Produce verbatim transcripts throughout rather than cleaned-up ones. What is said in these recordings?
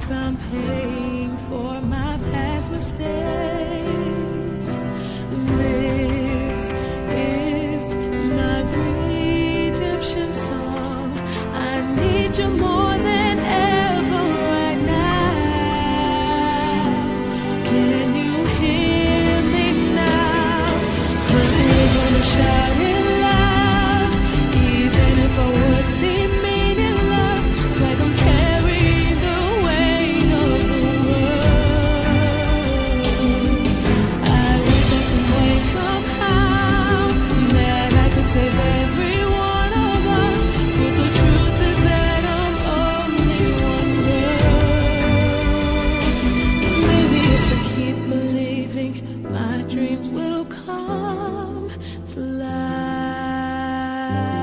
price I'm paying for my past mistakes. This is my redemption song. I need you more than ever right now. Can you hear me now? I'm gonna shout it loud, even if I would seem meaningless. It's like I'm carrying the weight of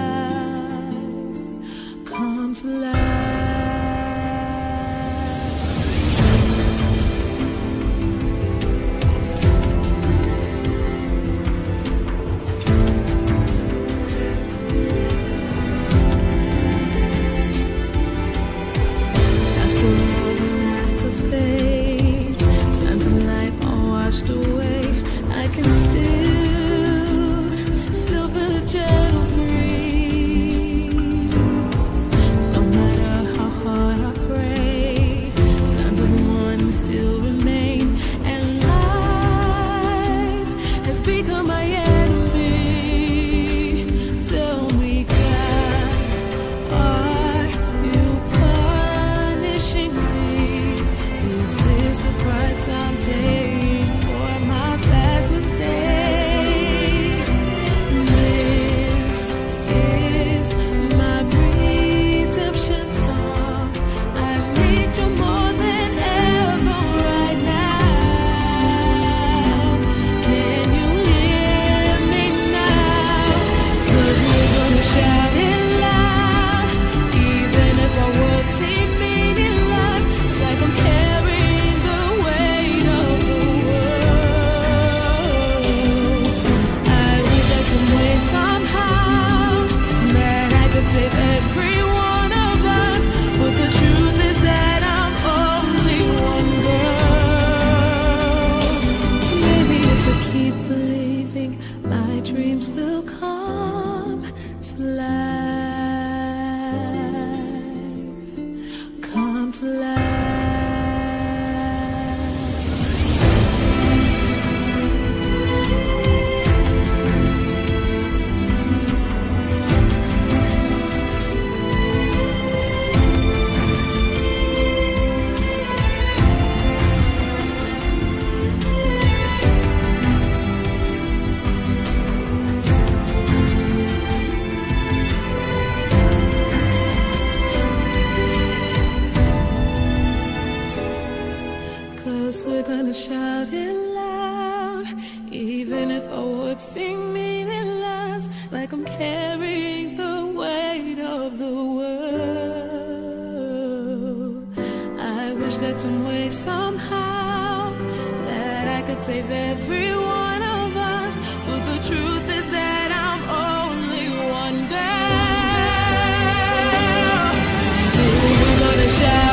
the world. I wish that some way somehow that I could save every one of us, but the truth is that I'm only one girl. Maybe if I keep believing, my dreams will come to life, come to life. We're gonna shout it loud, even if our words seem meaningless, like I'm carrying the weight of the world. I wish that some way, somehow, that I could save every one of us, but the truth is that I'm only one girl. Still, we're gonna shout.